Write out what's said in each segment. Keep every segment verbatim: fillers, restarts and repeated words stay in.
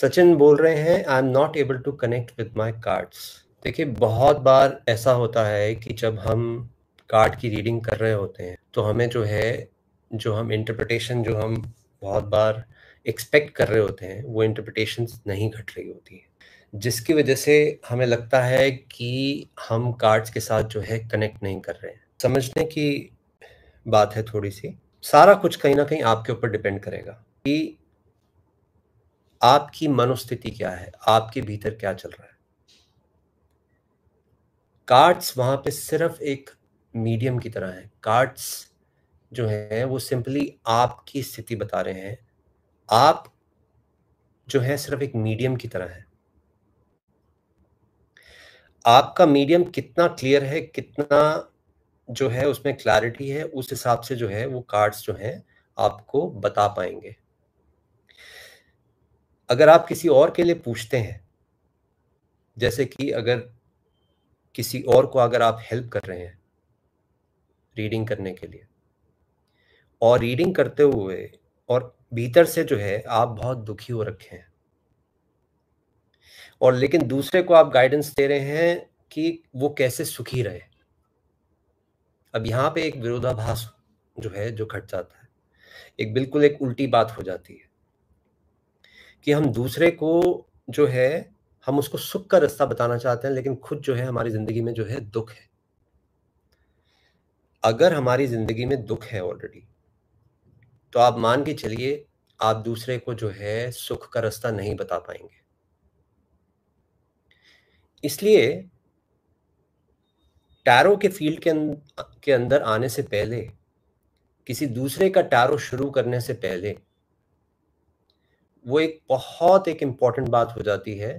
सचिन बोल रहे हैं I am not able to connect with my cards. देखिए बहुत बार ऐसा होता है कि जब हम कार्ड की रीडिंग कर रहे होते हैं तो हमें जो है जो हम इंटरप्रिटेशन जो हम बहुत बार एक्सपेक्ट कर रहे होते हैं वो इंटरप्रिटेशन नहीं घट रही होती है, जिसकी वजह से हमें लगता है कि हम कार्ड्स के साथ जो है कनेक्ट नहीं कर रहे हैं। समझने की बात है थोड़ी सी, सारा कुछ कहीं ना कहीं आपके ऊपर डिपेंड करेगा कि आपकी मनोस्थिति क्या है, आपके भीतर क्या चल रहा है। कार्ड्स वहां पे सिर्फ एक मीडियम की तरह है। कार्ड्स जो है वो सिंपली आपकी स्थिति बता रहे हैं, आप जो है सिर्फ एक मीडियम की तरह है। आपका मीडियम कितना क्लियर है, कितना जो है उसमें क्लैरिटी है, उस हिसाब से जो है वो कार्ड्स जो है आपको बता पाएंगे। अगर आप किसी और के लिए पूछते हैं, जैसे कि अगर किसी और को अगर आप हेल्प कर रहे हैं रीडिंग करने के लिए और रीडिंग करते हुए और भीतर से जो है आप बहुत दुखी हो रखे हैं और लेकिन दूसरे को आप गाइडेंस दे रहे हैं कि वो कैसे सुखी रहे, अब यहाँ पे एक विरोधाभास जो है जो घट जाता है, एक बिल्कुल एक उल्टी बात हो जाती है कि हम दूसरे को जो है हम उसको सुख का रास्ता बताना चाहते हैं लेकिन खुद जो है हमारी जिंदगी में जो है दुख है। अगर हमारी जिंदगी में दुख है ऑलरेडी तो आप मान के चलिए आप दूसरे को जो है सुख का रास्ता नहीं बता पाएंगे। इसलिए टैरो के फील्ड के अंदर, के अंदर आने से पहले, किसी दूसरे का टैरो शुरू करने से पहले वो एक बहुत एक इम्पॉर्टेंट बात हो जाती है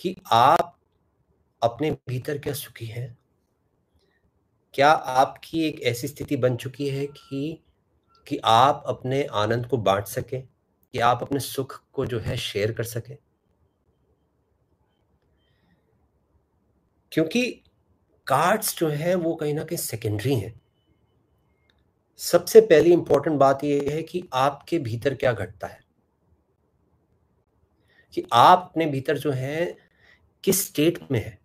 कि आप अपने भीतर क्या सुखी हैं, क्या आपकी एक ऐसी स्थिति बन चुकी है कि कि आप अपने आनंद को बांट सके, कि आप अपने सुख को जो है शेयर कर सके। क्योंकि कार्ड्स जो है वो कहीं ना कहीं सेकेंडरी हैं। सबसे पहली इंपॉर्टेंट बात यह है कि आपके भीतर क्या घटता है, कि आप अपने भीतर जो है किस स्टेट में है,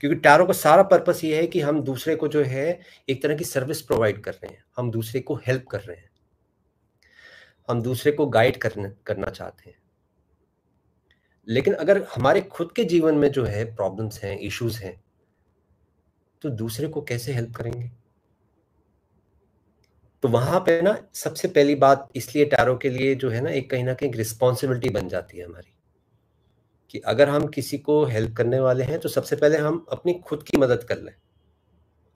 क्योंकि टैरो का सारा पर्पस ये है कि हम दूसरे को जो है एक तरह की सर्विस प्रोवाइड कर रहे हैं, हम दूसरे को हेल्प कर रहे हैं, हम दूसरे को गाइड करना करना चाहते हैं। लेकिन अगर हमारे खुद के जीवन में जो है प्रॉब्लम्स हैं, इश्यूज हैं, तो दूसरे को कैसे हेल्प करेंगे? तो वहां पे ना सबसे पहली बात इसलिए टैरो के लिए जो है ना एक कहीं ना कहीं रिस्पॉन्सिबिलिटी बन जाती है हमारी कि अगर हम किसी को हेल्प करने वाले हैं तो सबसे पहले हम अपनी खुद की मदद कर लें,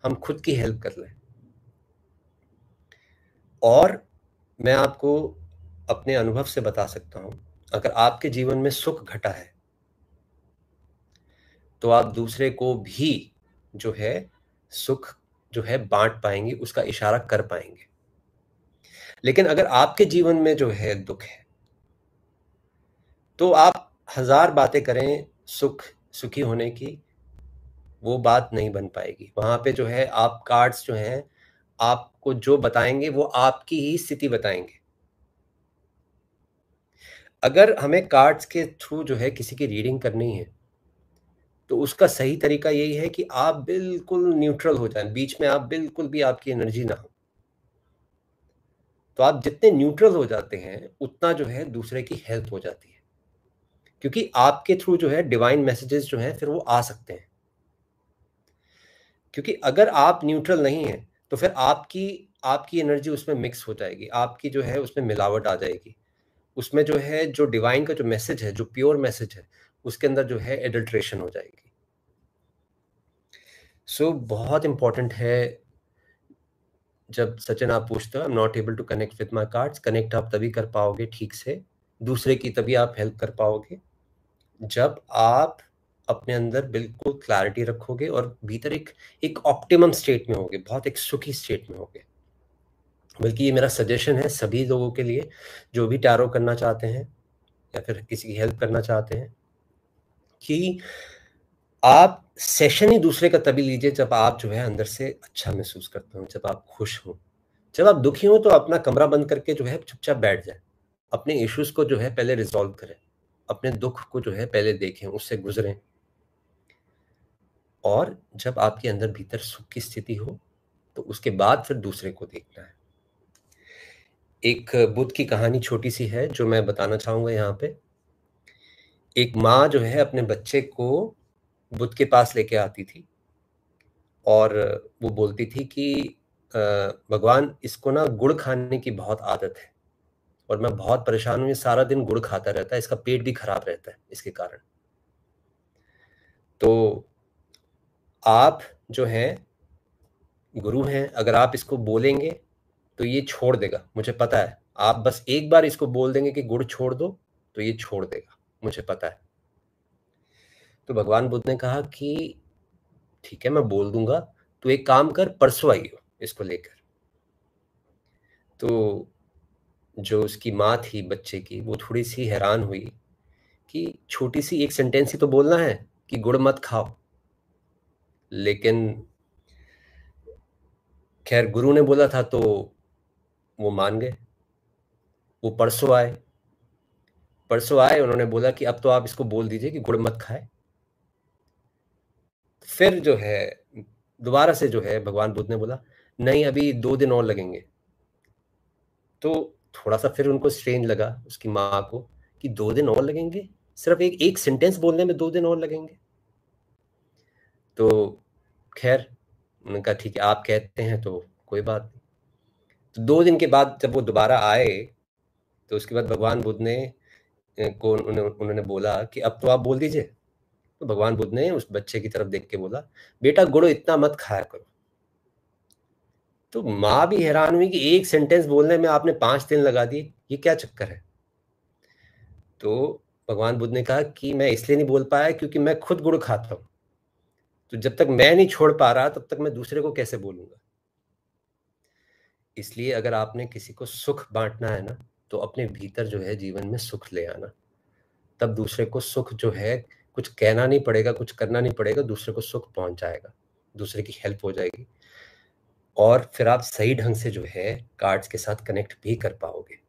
हम खुद की हेल्प कर लें। और मैं आपको अपने अनुभव से बता सकता हूं, अगर आपके जीवन में सुख घटा है तो आप दूसरे को भी जो है सुख जो है बांट पाएंगे, उसका इशारा कर पाएंगे। लेकिन अगर आपके जीवन में जो है दुख है तो आप हजार बातें करें सुख सुखी होने की, वो बात नहीं बन पाएगी। वहां पे जो है आप कार्ड्स जो हैं आपको जो बताएंगे वो आपकी ही स्थिति बताएंगे। अगर हमें कार्ड्स के थ्रू जो है किसी की रीडिंग करनी है तो उसका सही तरीका यही है कि आप बिल्कुल न्यूट्रल हो जाएं, बीच में आप बिल्कुल भी आपकी एनर्जी ना हो। तो आप जितने न्यूट्रल हो जाते हैं उतना जो है दूसरे की हेल्प हो जाती है, क्योंकि आपके थ्रू जो है डिवाइन मैसेजेस जो हैं फिर वो आ सकते हैं। क्योंकि अगर आप न्यूट्रल नहीं हैं तो फिर आपकी आपकी एनर्जी उसमें मिक्स हो जाएगी, आपकी जो है उसमें मिलावट आ जाएगी, उसमें जो है जो डिवाइन का जो मैसेज है, जो प्योर मैसेज है, उसके अंदर जो है एडल्ट्रेशन हो जाएगी। सो so, बहुत इंपॉर्टेंट है। जब सचिन आप पूछते हो I am not able to connect with my cards, connect आप तभी कर पाओगे ठीक से, दूसरे की तभी आप हेल्प कर पाओगे जब आप अपने अंदर बिल्कुल क्लैरिटी रखोगे और भीतर एक एक ऑप्टिमम स्टेट में होगे, बहुत एक सुखी स्टेट में होगे। बल्कि ये मेरा सजेशन है सभी लोगों के लिए जो भी टैरो करना चाहते हैं या फिर किसी की हेल्प करना चाहते हैं कि आप सेशन ही दूसरे का तभी लीजिए जब आप जो है अंदर से अच्छा महसूस करते हो, जब आप खुश हो। जब आप दुखी हो तो अपना कमरा बंद करके जो है चुपचाप बैठ जाए, अपने इश्यूज को जो है पहले रिजॉल्व करें, अपने दुख को जो है पहले देखें, उससे गुजरें, और जब आपके अंदर भीतर सुख की स्थिति हो तो उसके बाद फिर दूसरे को देखना है। एक बुद्ध की कहानी छोटी सी है जो मैं बताना चाहूँगा यहाँ पे। एक माँ जो है अपने बच्चे को बुद्ध के पास लेके आती थी और वो बोलती थी कि भगवान, इसको ना गुड़ खाने की बहुत आदत है और मैं बहुत परेशान हूँ, ये सारा दिन गुड़ खाता रहता है, इसका पेट भी खराब रहता है इसके कारण। तो आप जो हैं गुरु हैं, अगर आप इसको बोलेंगे तो ये छोड़ देगा, मुझे पता है। आप बस एक बार इसको बोल देंगे कि गुड़ छोड़ दो तो ये छोड़ देगा, मुझे पता है। तो भगवान बुद्ध ने कहा कि ठीक है, मैं बोल दूंगा, तो एक काम कर, परसों आइयो इसको लेकर। तो जो उसकी माँ थी बच्चे की, वो थोड़ी सी हैरान हुई कि छोटी सी एक सेंटेंस ही तो बोलना है कि गुड़ मत खाओ, लेकिन खैर गुरु ने बोला था तो वो मान गए। वो परसों आए, परसों आए उन्होंने बोला कि अब तो आप इसको बोल दीजिए कि गुड़ मत खाए। फिर जो है दोबारा से जो है भगवान बुद्ध ने बोला नहीं, अभी दो दिन और लगेंगे। तो थोड़ा सा फिर उनको स्ट्रेंज लगा, उसकी माँ को, कि दो दिन और लगेंगे, सिर्फ एक एक सेंटेंस बोलने में दो दिन और लगेंगे। तो खैर उन्होंने कहा ठीक है, आप कहते हैं तो कोई बात नहीं। तो दो दिन के बाद जब वो दोबारा आए तो उसके बाद भगवान बुद्ध ने को उन्होंने बोला कि अब तो आप बोल दीजिए। तो भगवान बुद्ध ने उस बच्चे की तरफ देख के बोला, बेटा गुड़ इतना मत खाया करो। तो माँ भी हैरान हुई कि एक सेंटेंस बोलने में आपने पाँच दिन लगा दिए, ये क्या चक्कर है। तो भगवान बुद्ध ने कहा कि मैं इसलिए नहीं बोल पाया क्योंकि मैं खुद गुड़ खाता हूँ, तो जब तक मैं नहीं छोड़ पा रहा तब तक मैं दूसरे को कैसे बोलूँगा। इसलिए अगर आपने किसी को सुख बांटना है ना, तो अपने भीतर जो है जीवन में सुख ले आना, तब दूसरे को सुख जो है कुछ कहना नहीं पड़ेगा, कुछ करना नहीं पड़ेगा, दूसरे को सुख पहुँच जाएगा, दूसरे की हेल्प हो जाएगी, और फिर आप सही ढंग से जो है कार्ड्स के साथ कनेक्ट भी कर पाओगे।